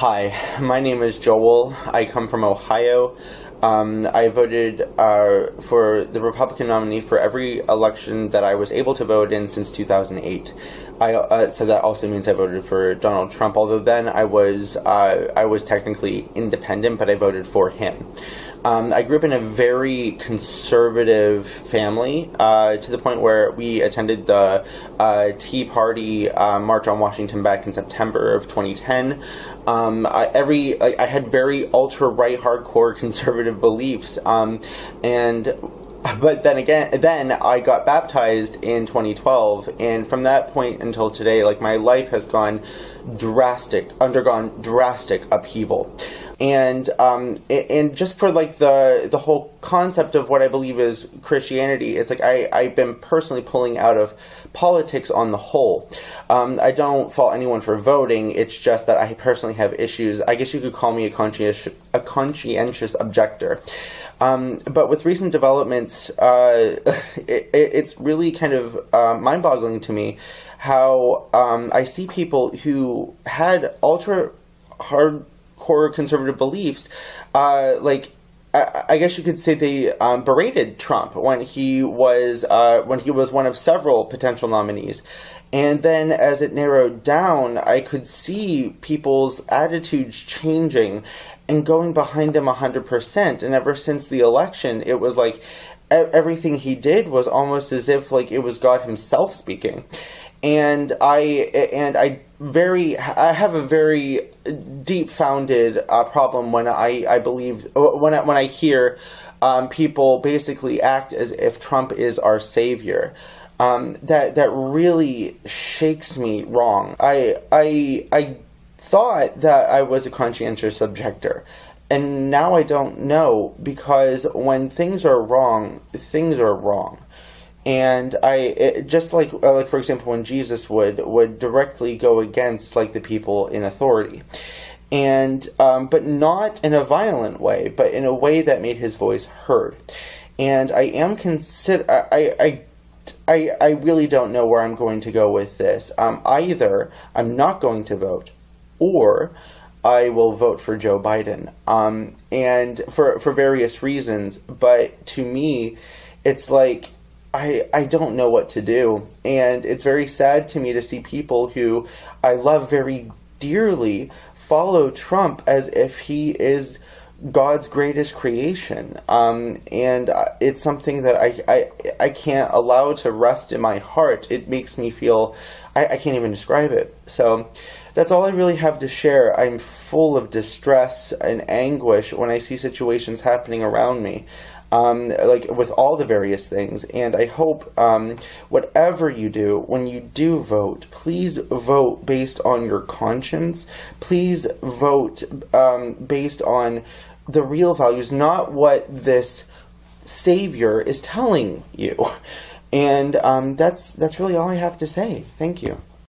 Hi, my name is Joel. I come from Ohio. I voted for the Republican nominee for every election that I was able to vote in since 2008. So that also means I voted for Donald Trump, although then I was technically independent, but I voted for him. I grew up in a very conservative family to the point where we attended the Tea Party March on Washington back in September of 2010. I had very ultra-right, hardcore conservative beliefs, but then I got baptized in 2012, and from that point until today, like, my life has undergone drastic upheaval. And just for, like, the whole concept of what I believe is Christianity, it's like I've been personally pulling out of politics on the whole. I don't fault anyone for voting. It's just that I personally have issues. I guess you could call me a conscientious objector. But with recent developments, it's really kind of mind-boggling to me how I see people who had ultra-hardcore conservative beliefs, like, I guess you could say they berated Trump when he was one of several potential nominees. And then as it narrowed down, I could see people's attitudes changing and going behind him 100%. And ever since the election, it was like everything he did was almost as if, like, it was God himself speaking. And I have a very deep-founded problem when I hear people basically act as if Trump is our savior. That really shakes me wrong. I thought that I was a conscientious objector, and now I don't know, because when things are wrong, things are wrong. And just like for example, when Jesus would directly go against, like, the people in authority, and but not in a violent way, but in a way that made his voice heard. And I am I really don't know where I'm going to go with this. Either I'm not going to vote, or I will vote for Joe Biden, and for various reasons. But to me, it's like, I don't know what to do, and it's very sad to me to see people who I love very dearly follow Trump as if he is God's greatest creation, and it's something that I can't allow to rest in my heart. It makes me feel, I can't even describe it. So that's all I really have to share. I'm full of distress and anguish when I see situations happening around me. Like, with all the various things, and I hope whatever you do, when you do vote, please vote based on your conscience. Please vote based on the real values, not what this savior is telling you. And that's really all I have to say. Thank you.